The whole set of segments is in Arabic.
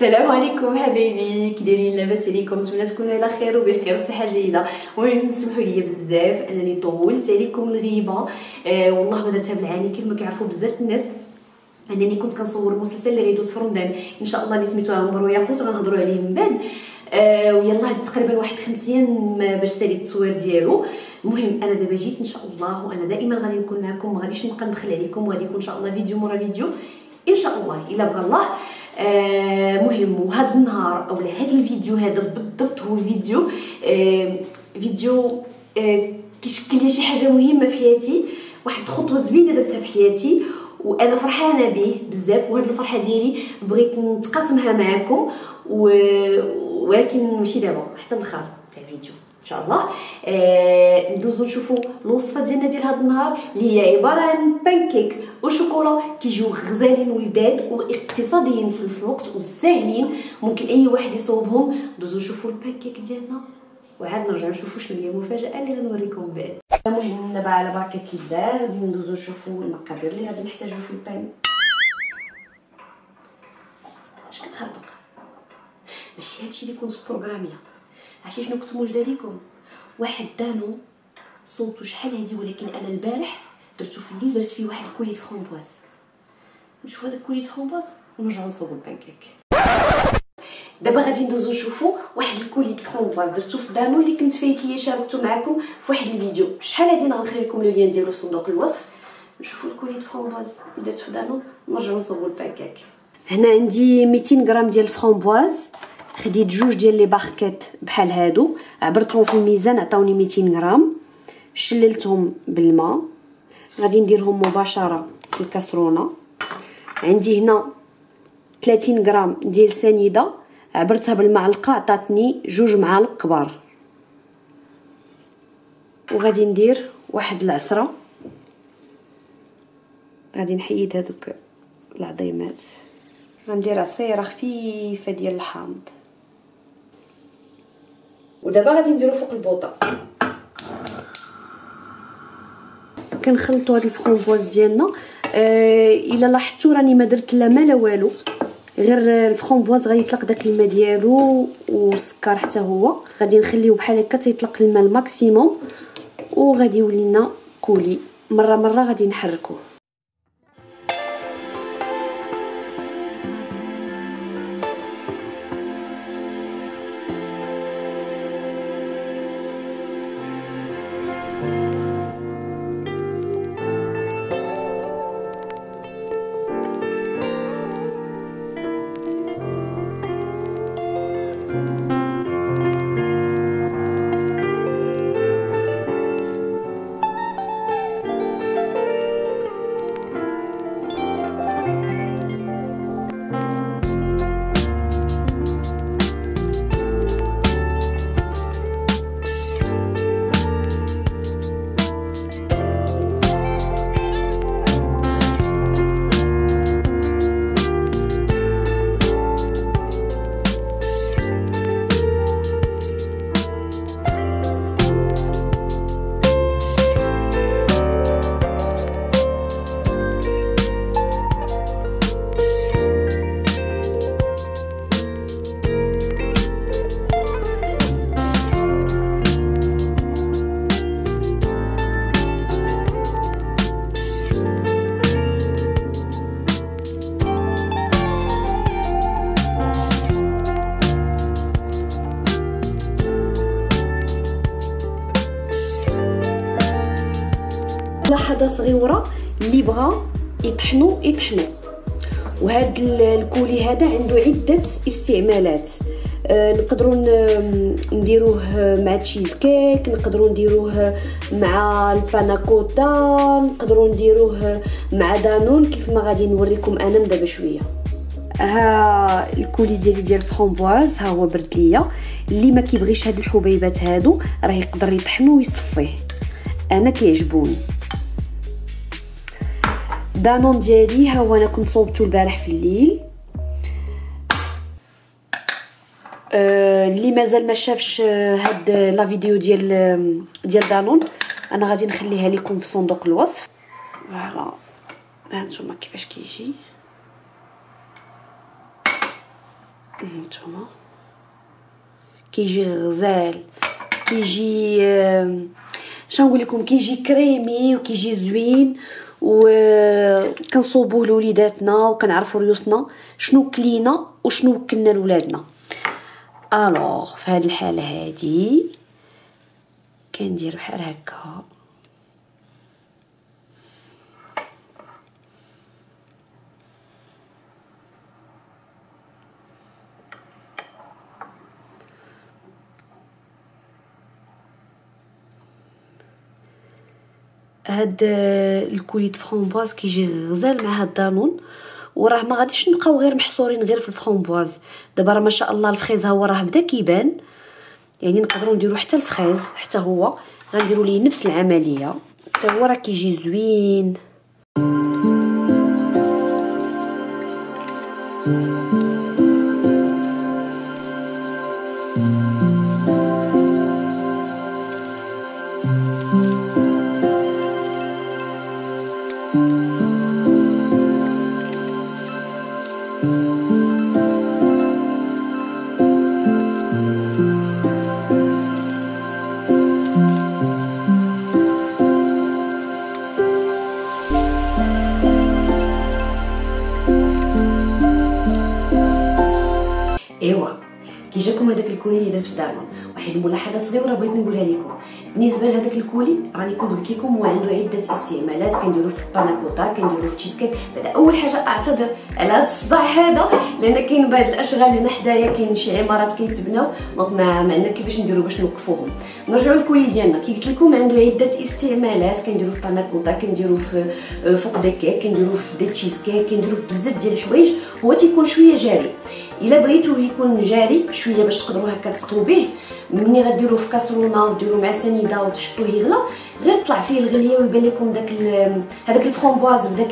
السلام عليكم حبايبي، كي دايرين؟ لاباس عليكم؟ نتمنى تكونوا على خير وبخير وصحه جيده. المهم سمحوا لي بزاف انني طولت عليكم الغيبه. والله ما درتها بالعاني. كما كيعرفوا بزاف الناس انني كنت كنصور مسلسل اللي غيدوز في رمضان ان شاء الله، اللي سميتو عمر وياقوت، غنهضروا عليه من بعد. ويلا هادي تقريبا واحد 5 ايام باش سالي التصوير ديالو. المهم انا دابا جيت ان شاء الله، وانا دائما غادي نكون معكم، ما غاديش نبقى نبخل عليكم، وغادي يكون ان شاء الله فيديو مورا فيديو ان شاء الله الا بغى الله. مهم وهذا النهار اولا هذا الفيديو هذا بالضبط هو فيديو كيشكل لي شي حاجه مهمه في حياتي، واحد خطوه زوينه درتها في حياتي وانا فرحانه به بزاف، وهاد الفرحه ديالي بغيت نتقاسمها معكم ولكن ماشي دابا، حتى الاخر تاع الفيديو ان شاء الله. ندوزو نشوفوا الوصفه ديالنا ديال هذا النهار اللي هي عباره عن بانكيك وشوكولا كيجيو غزالين ولداد واقتصاديين في نفس الوقت وساهلين، ممكن اي واحد يصوبهم. ندوزو نشوفوا البانكيك ديالنا وعاد نرجعوا نشوفوا شنو هي المفاجاه اللي غنوريكم بعد. المهم دابا على بركه الله غادي ندوزو نشوفوا المقادير اللي غادي نحتاجو في البان. اش كنخربق؟ ماشي هادشي اللي كنت بروغراميه. عرفتي شنو كنت موجده ليكم؟ واحد دانو صوتو شحال هادي، ولكن انا البارح درتو في الليل، درت فيه واحد الكوليت فرومبواز. نشوف هذا الكوليت فرومبواز ونرجعو نصوبو البانكيك. دابا غادي ندوزو نشوفو واحد الكوليت فرومبواز درتو في دانو اللي كنت فايت ليا شاركتو معكم في واحد الفيديو، شحال هادي غنخلي لكم لو لين ديالو في صندوق الوصف. نشوفو الكوليت فرومبواز اللي درت في دانو ونرجعو نصوبو البانكيك. هنا عندي 200 غرام ديال الفرومبواز، خديت 2 ديال لي باركيت بحال هادو، عبرتهم في الميزان عطاوني 200 غرام، شللتهم بالماء، غادي نديرهم مباشره في الكاسرونه. عندي هنا 30 غرام ديال سنيده، عبرتها بالمعلقه عطاتني 2 معالق كبار، وغادي ندير واحد العصره، غادي نحيد هادوك العظيمات، غندير عصيره خفيفه ديال الحامض. ودابا غادي نديرو فوق البوطه، كنخلطوا هاد الفرونفواز ديالنا. الا لاحظتوا راني ما درت لا ما لا والو، غير الفرونفواز غيطلق داك الماء ديالو والسكر حتى هو، غادي نخليه بحال هكا تيطلق الماء الماكسيموم، وغادي يولي لنا كولي مره مره، غادي نحركوه. ملاحظه صغيره، اللي بغى يطحنوا. وهذا الكولي هذا عنده عده استعمالات، نقدروا نديروه مع تشيز كيك، نقدروا نديروه مع الباناكوتا، نقدروا نديروه مع دانون كيف ما غادي نوريكم انا دابا شويه. ها الكولي ديالي ديال الفرونبواز ها هو برد ليا. اللي ما كيبغيش هاد الحبيبات هادو راه يقدر يطحنو ويصفيه، انا كيعجبوني. دانون ديالي ها هو انا كنت صوبته البارح في الليل. اللي مازال ما شافش هاد لا فيديو ديال دانون انا غادي نخليها لكم في صندوق الوصف. فوالا هانتوما كيفاش كيجي. نتوما كيجي غزال، كيجي شنو نقول لكم، كيجي كريمي وكيجي زوين، وكنصوبوه لوليداتنا وكنعرفوا ريوسنا شنو كلينا وشنو وكلنا لولادنا. الوغ في هاد الحاله هادي كندير بحال هكا، هاد الكوليت فرامبواز كيجي غزال مع هاد الدانون، وراه ما غاديش نبقاو غير محصورين غير في الفرامبواز. دابا راه ما شاء الله الفريز ها هو راه بدا كيبان، يعني نقدروا نديروا حتى الفريز، حتى هو غنديروا ليه نفس العمليه، حتى هو راه كيجي زوين. كيجاكم هذاك الكولي اللي درت في دارهم. واحد الملاحظه صغيره بغيت نقولها لكم بالنسبه لهذاك الكولي، راني كنت قلت لكم هو عنده عده استعمالات، كنديرو في الباناكوطا، كنديرو في تشيزكيك. بعد اول حاجه اعتذر على هذا الصداع هذا، لان كاين بعض الاشغال هنا حدايا، كاين شي عمارات كيتبناو، دونك ما عندنا كيفاش نديرو باش نوقفوهم. نرجعوا للكولي ديالنا، كي قلت لكم عنده عده استعمالات، كنديرو في الباناكوطا، كنديرو في فوق دي كيك، كنديرو في دي تشيزكيك، كنديرو في بزاف ديال الحوايج. هو تيكون شويه جاري، الا بغيتوه يكون جاري شويه باش تقدروا هكا تسقيو به، ملي غديروه في كاسرونه وديروا مع سنيده وتحطوه يغلى، غير طلع فيه الغليه ويبان لكم داك هذاك الفرامبواز بدا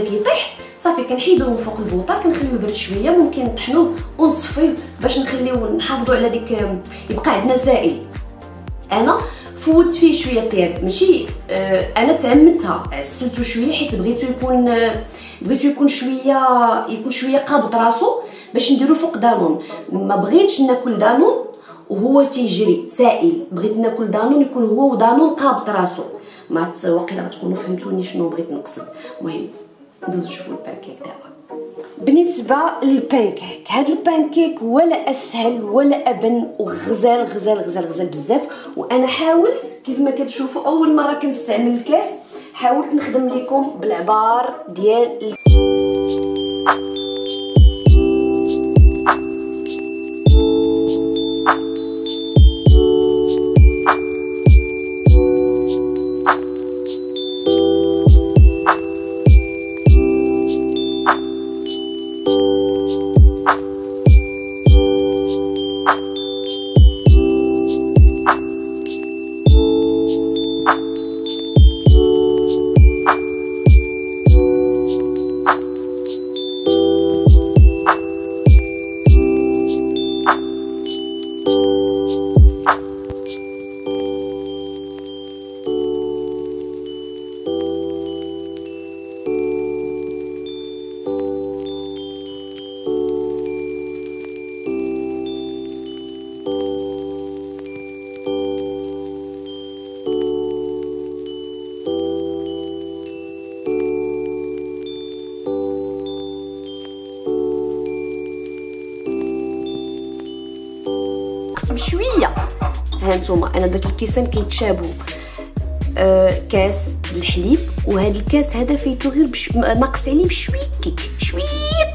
كيطيح، صافي كنحيدوه من فوق البوطه، كنخليوه برد شويه، ممكن نطحنوه ونصفيه باش نخليوه نحافظوا على ديك يبقى عندنا سائل. انا فوت فيه شويه الطياب، ماشي انا تعمدتها، عسلته شويه حيت بغيتو يكون شويه قابض راسو باش نديرو فوق دانون. ما بغيتش ناكل دانون وهو تيجري سائل، بغيت ناكل دانون يكون هو ودانون قابض راسو. ما واقيلا غتكونوا فهمتوني شنو بغيت نقصد. المهم ندوزو نشوفو البانكيك دابا. بالنسبه للبانكيك، هذا البانكيك ولا اسهل ولا ابن، وغزال غزال غزال غزال بزاف. وانا حاولت كيف ما كتشوفوا اول مره كنستعمل الكاس، حاولت نخدم لكم بالعبار ديال بشويه. هانتوما انا داك الكيسان كيتشابهوا، كاس الحليب وهاد الكاس هذا فيتو غير ناقص عليه بشويه كيك شويه.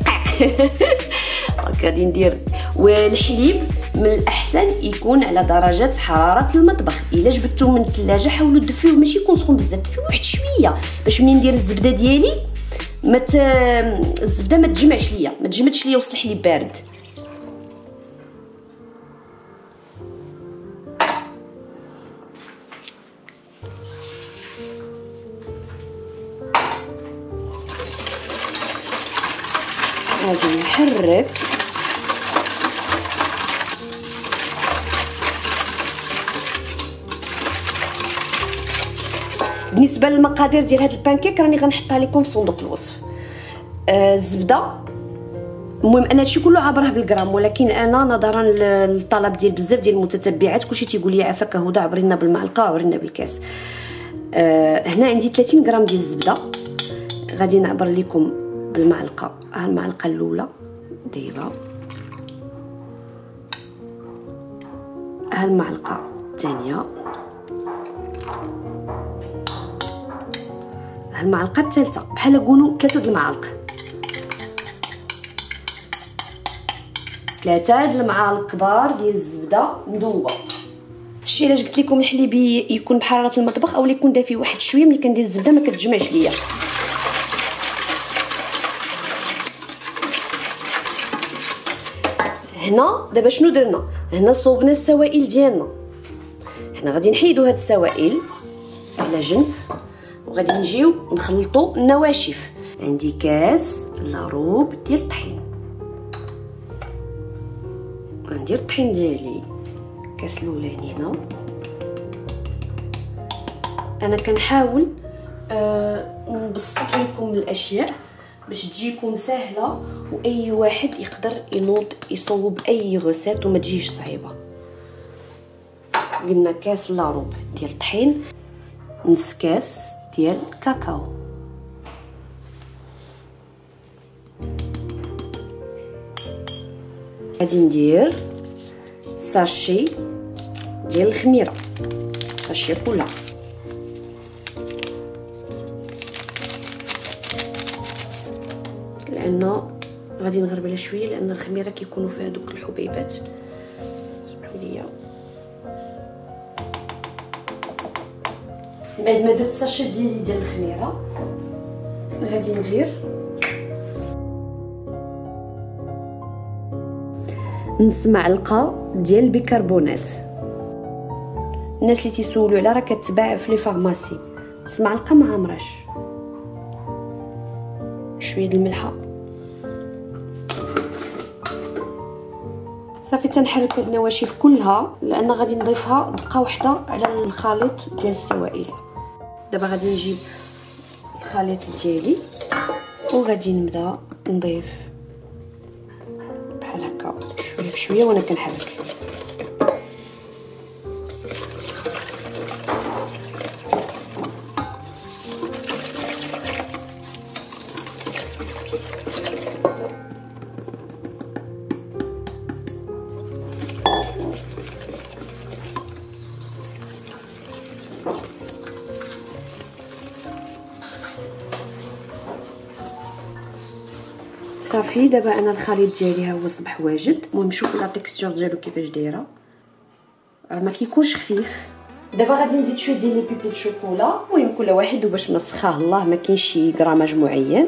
غادي ندير والحليب من الاحسن يكون على درجه حراره المطبخ. الا جبتو من الثلاجه حاولوا تدفيوه، ماشي يكون سخون بزاف، دفيوه واحد شويه باش ملي ندير الزبده ديالي الزبده ما تجمدش ليا وسط الحليب بارد. غادي نحرك بالنسبه للمقادير ديال هاد البانكيك، راني غنحطها لكم في صندوق الوصف. الزبده المهم انا هادشي كله عبره بالغرام، ولكن انا نظرا للطلب ديال بزاف ديال المتتبعات كلشي تيقول لي عافاك هدى عبرينا بالمعلقه عبرينا بالكاس. هنا عندي 30 غرام ديال الزبده، غادي نعبر لكم بالمعلقه. ها المعلقه الاولى دايره، ها المعلقه الثانيه، ها المعلقه الثالثه، بحال نقولوا 3 د المعالق كبار ديال الزبده مذوبه. هادشي علاش قلت لكم الحليب يكون بحراره المطبخ او يكون دافي واحد شويه، ملي كندير الزبده ما كتجمعش ليا. هنا دابا شنو درنا؟ هنا صوبنا السوائل ديالنا، حنا غادي نحيدو هاد السوائل على جنب وغادي نجيو نخلطو النواشف. عندي كاس لروب ديال الطحين، غندير الطحين ديالي كاس الاولاني هنا. انا كنحاول نبسط لكم الاشياء باش تجيكم سهله واي واحد يقدر ينوض يصوب اي غوسات وما تجيش صعيبه. قلنا كاس لارب ديال الطحين، نص كاس ديال الكاكاو، غادي ندير ساشي ديال الخميره، ساشي كولا، لانه غادي نغربلها شويه لان الخميره كيكونوا فيها دوك الحبيبات. سمحوا لي بعد ما درت الساشي ديالي ديال الخميره غادي ندير نص معلقه ديال البيكربونات. الناس اللي تيسولوا عليها راه كتباع في لي فارماسي. نص معلقه ما عامراش، شويه د الملحه، صافي. تنحرك هاد النواشف كلها لان غادي نضيفها دقه واحده على الخليط ديال السوائل. دابا غادي نجيب الخليط ديالي وغادي نبدا نضيف شويه بشويه وانا كنحرك. صافي دابا انا الخليط ديالي ها هو اصبح واجد. المهم شوفوا لا تيكستور ديالو كيفاش دايره، راه ما كيكونش خفيف. دابا غادي نزيد شويه ديال لي بيبي الشوكولا. المهم كل واحد وباش نسخاه الله، ما كاينش شي غراماج معين.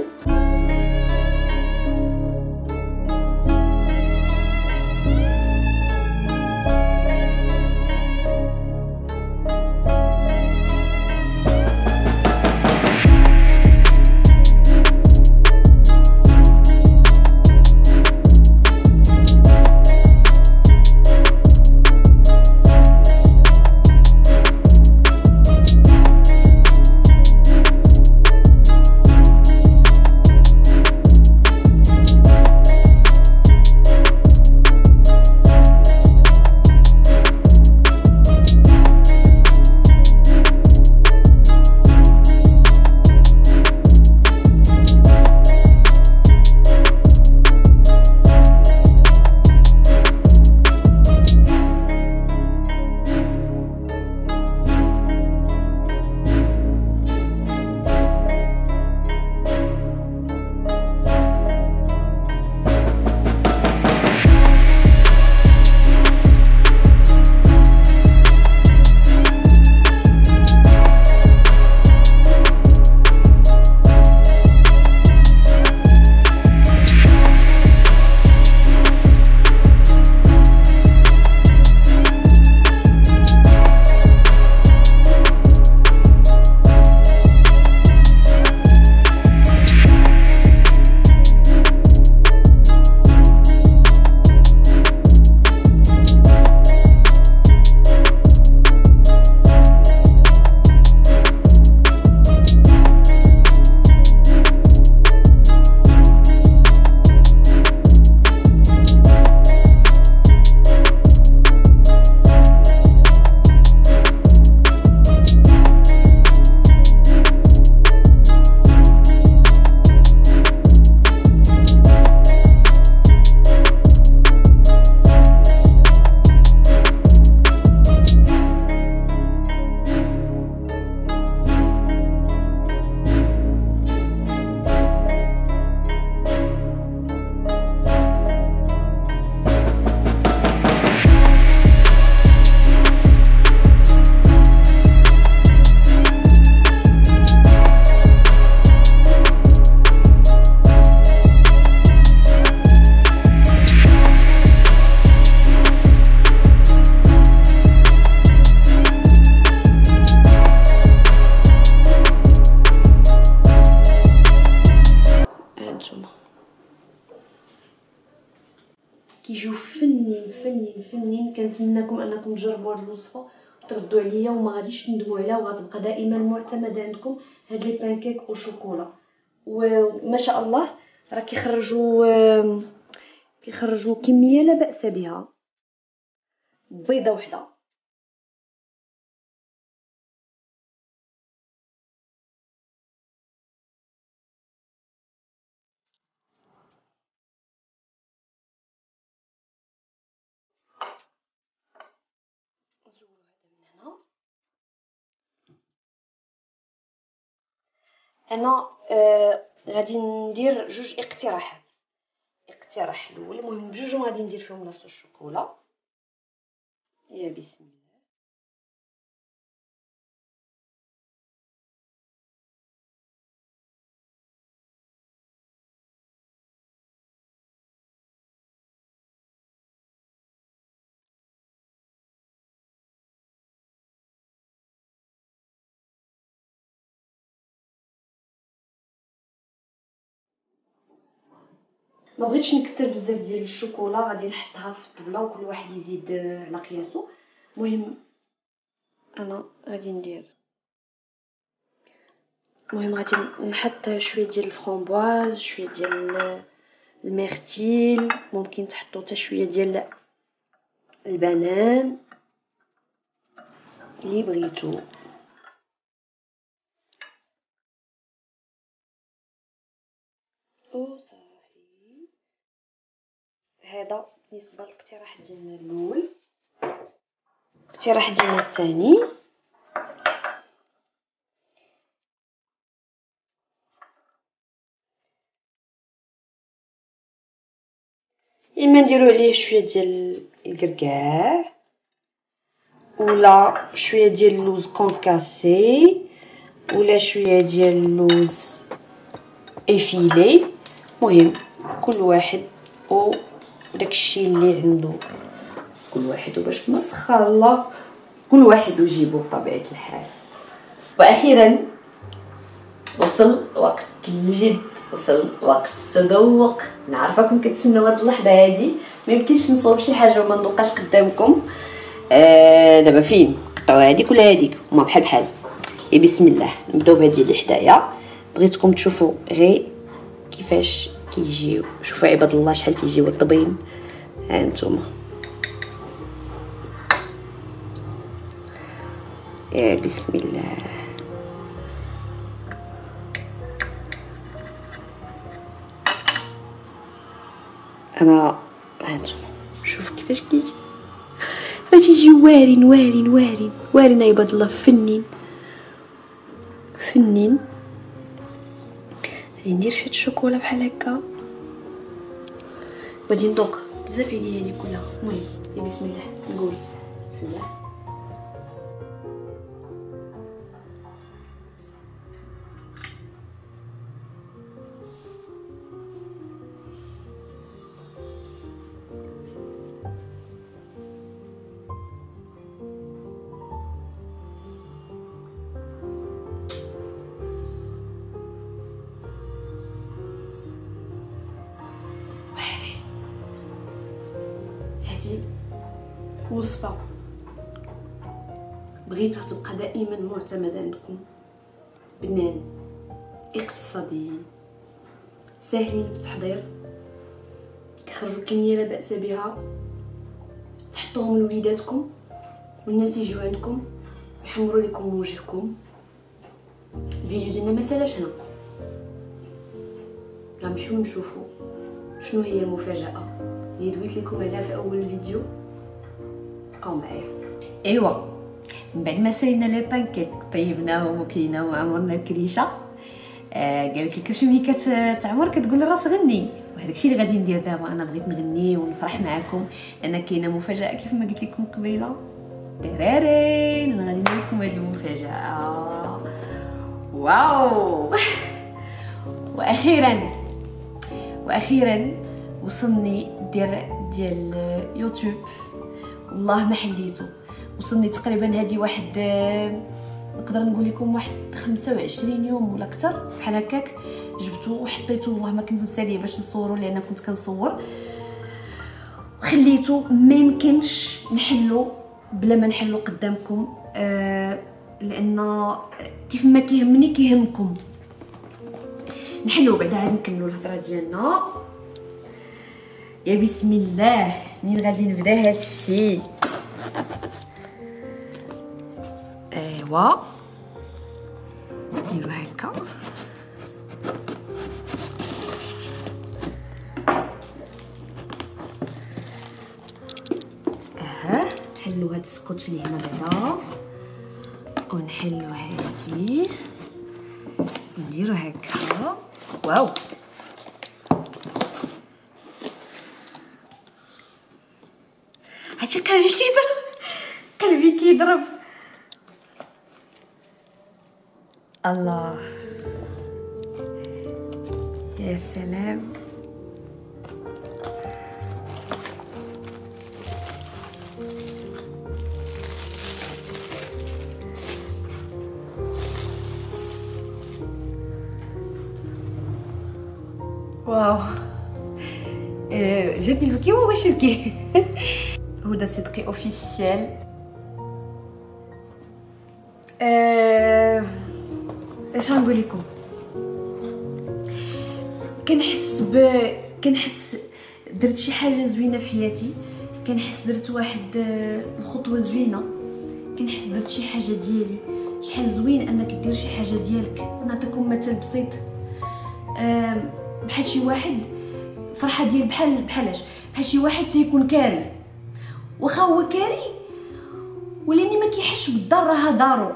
الفنانين كنتمناكم انكم تجربوا هذه الوصفه وتردوا عليا وما غاديش تندموا عليها، وغتبقى دائما معتمده عندكم هاد لي بانكيك وشوكولا. وما شاء الله راه كيخرجوا كميه لا باس بها. بيضه وحده انا غادي ندير جوج اقتراحات. الاقتراح الاول المهم بجوجهم غادي ندير فيهم لاصو الشوكولا. يا بسم الله، ما بغيتش نكثر بزاف ديال الشوكولا، غادي نحطها في الطبله وكل واحد يزيد على قياسو. المهم غادي نحط شويه ديال الفرامبواز، شويه ديال الميرتيل، ممكن تحطوا حتى شويه ديال البنان اللي بغيتو. هذا بالنسبه للاقتراح ديالنا الاول. الاقتراح ديالنا الثاني، اما نديرو عليه شويه ديال الكركاع ولا شويه ديال اللوز كونكاسي ولا شويه ديال اللوز افيلي. مهم كل واحد او داكشي اللي عنده كل واحد، وباش ما سخا الله كل واحد يجيبو بطبيعه الحال. واخيرا وصل وقت الجد، وصل وقت التذوق. نعرفكم كتسناو هاد اللحظه هادي، ما يمكنش نصوب شي حاجه وما ندوقاش قدامكم. دابا فين نقطعو هذيك ولا هذيك، هما بحال بحال. بسم الله، نبداو بهادي اللي حدايا. بغيتكم تشوفوا غير كيفاش كيجيو. شوفوا عباد الله شحال تيجيو رطبين. ها نتوما، يا بسم الله. انا ها نتوما شوف كيفاش كيجي، راه تيجيو وارين وارين وارين وارين عباد الله. فنين فنين. غادي ندير شويه الشوكولا بحال هكا وغادي ندوق بزاف عليا هادي كلها. المهم يا بسم الله، نقول بسم الله. وصفة بغيتها تبقى دائما معتمدة عندكم، بنان اقتصاديين ساهلين في التحضير، كيخرجوا كمية لا بأس بها، تحطوهم لوليداتكم والناس يجيو عندكم يحمروا لكم وجهكم. الفيديو ديالنا مسالاش هنا، غنمشيو نشوفوا شنو هي المفاجأة اللي دويت لكم عليها في اول الفيديو. بقاو معايا. ايوا من بعد ما سالينا لي بانكيك طيبناهم وكليناهم وعمرنا الكريشه. قال لك الكرشه ملي كتعمر كتقول الراس غني، وهذاك الشيء اللي غادي ندير دابا. انا بغيت نغني ونفرح معكم لان كاينه مفاجاه كيف ما قلت لكم قبيله. دراري انا غادي ندير لكم هذه المفاجاه. واو واخيرا وصلني الدرع ديال يوتيوب، والله ما حليته. وصلني تقريبا هذه واحد نقدر نقول لكم واحد 25 يوم ولا اكثر بحال هكاك. جبته وحطيته، والله ما كنت مساليه باش نصورو لان كنت كنصور، وخليته ما يمكنش نحلو بلا ما نحلو قدامكم، لان كيف ما كيهمني كيهمكم. نحلو بعدا عاد نكملو الهضره ديالنا. يا بسم الله، منين غادي نبدا هادشي؟ ايوا نديرو هكا. نحلو هاد السكوتش اللي هنا بعدا، ونحلو هادي، نديرو هكا. واو، حتى قلبي كيضرب، قلبي كيضرب. الله، يا سلام. واو، جاتني البكي ومبغيتش نبكي. هدى صدقي اوفيسيال. اش غنقول لكم، كنحس درت شي حاجه زوينه في حياتي، كنحس درت واحد الخطوه زوينه، كنحس درت شي حاجه ديالي. شحال زوين انك دير شي حاجه ديالك. نعطيكم مثال بسيط، بحال شي واحد فرحه ديال بحال شي واحد تيكون كاري، واخا هو كاري ولاني ما كيحش بالضر، راه دارو.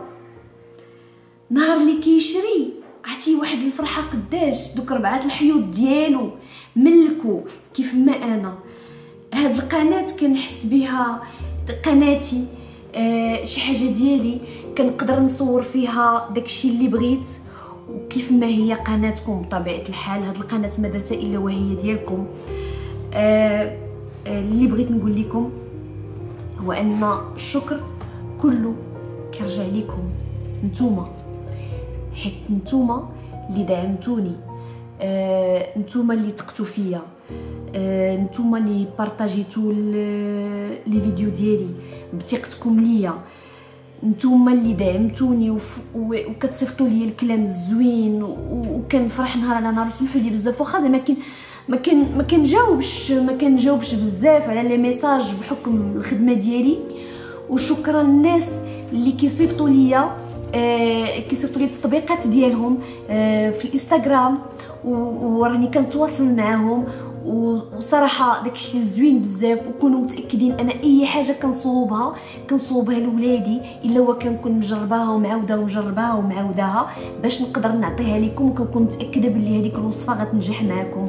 نهار اللي كيشري عطيه واحد الفرحه قداش. دوك 4 الحيوط ديالو ملكو. كيف ما انا هاد القناه كنحس بها قناتي، شي حاجه ديالي كنقدر نصور فيها داكشي اللي بغيت، وكيف ما هي قناتكم بطبيعه الحال. هاد القناه ما درتها الا وهي ديالكم. اللي بغيت نقول لكم هو ان الشكر كله كيرجع لكم نتوما، حيت نتوما اللي دعمتوني، نتوما اللي تقتوا فيا، نتوما اللي بارطاجيتو لي فيديو ديالي بثقتكم ليا، نتوما اللي دعمتوني وكتصيفطوا لي الكلام الزوين، وكنفرح نهار على نهار. سمحوا لي بزاف، واخا زعما ما كنجاوبش بزاف على لي ميساج بحكم الخدمه ديالي. وشكرا الناس اللي كيصيفطوا ليا التطبيقات ديالهم في الانستغرام، وراني كنتواصل معاهم. وصراحه داكشي زوين بزاف. وكونوا متاكدين انا اي حاجه كنصوبها لولادي الا هو كنكون مجرباها ومعاوده باش نقدر نعطيها لكم، وكنكون متاكده بلي هذيك الوصفه غتنجح معاكم.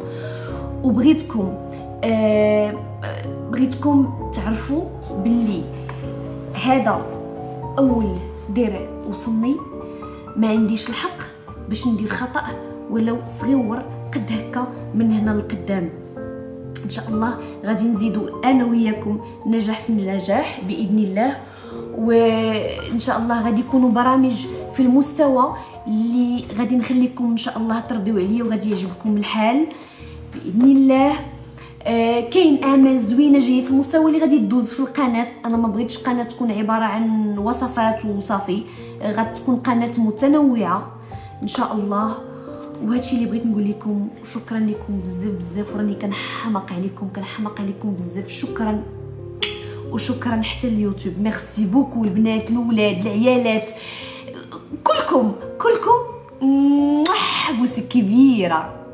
وبغيتكم تعرفوا بلي هذا اول درع وصلني. ما عنديش الحق باش ندير خطأ ولو صغيور قد هكا من هنا لقدام. ان شاء الله غادي نزيدو انا وياكم نجاح في نجاح باذن الله. وان شاء الله غادي يكونوا برامج في المستوى اللي غادي نخليكم ان شاء الله ترضيو عليا وغادي يعجبكم الحال باذن الله. كاين اعمال زوينه جايه في المستوى اللي غادي تدوز في القناه. انا ما بغيتش قناه تكون عباره عن وصفات وصافي، غتكون قناه متنوعه ان شاء الله. وهادشي اللي بغيت نقول لكم. شكرا لكم بزاف بزاف، وراني كنحماق عليكم بزاف. شكرا وشكرا حتى اليوتيوب. ميرسي بوكو البنات، الاولاد، العيالات، كلكم بوسه كبيره.